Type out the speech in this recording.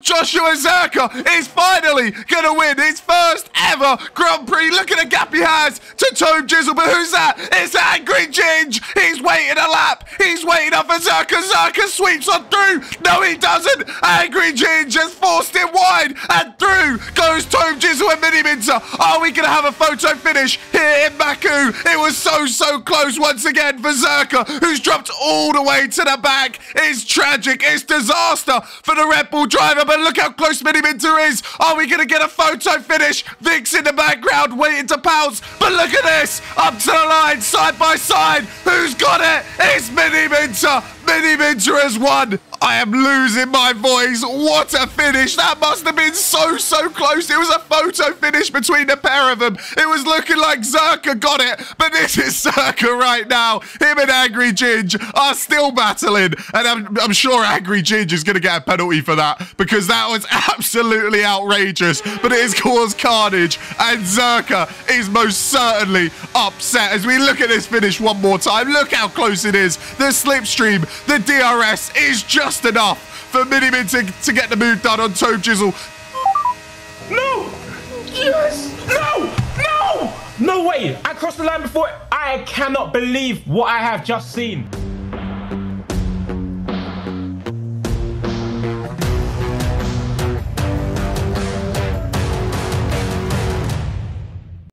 Joshua Zerkaa is finally going to win his first ever Grand Prix. Look at the gap he has to Toad Jizzle. But who's that? It's Angry Ginge. He's waiting a lap. He's waiting up for Zerkaa. Zerkaa sweeps on through. No, he doesn't. Angry Ginge has forced it wide. And through goes Toad Jizzle and Miniminter. Are we going to have a photo finish here in Baku? It was so close once again for Zerkaa, who's dropped all the way to the back. It's tragic. It's disaster for the Red Bull driver. But look how close Miniminter is. Are we going to get a photo finish? Vix in the background waiting to pounce. But look at this. Up to the line, side by side. Who's got it? It's Miniminter. Miniminter has won. I am losing my voice. What a finish. That must have been so close. It was a photo finish between the pair of them. It was looking like Zerkaa got it, but this is Zerkaa right now. Him and Angry Ginge are still battling, and I'm sure Angry Ginge is going to get a penalty for that, because that was absolutely outrageous, but it has caused carnage, and Zerkaa is most certainly upset. As we look at this finish one more time, look how close it is. The slipstream, the DRS is just enough for Miniminter to get the move done on Toad Jizzle. No! Yes! No! No! No way! I crossed the line before. I cannot believe what I have just seen.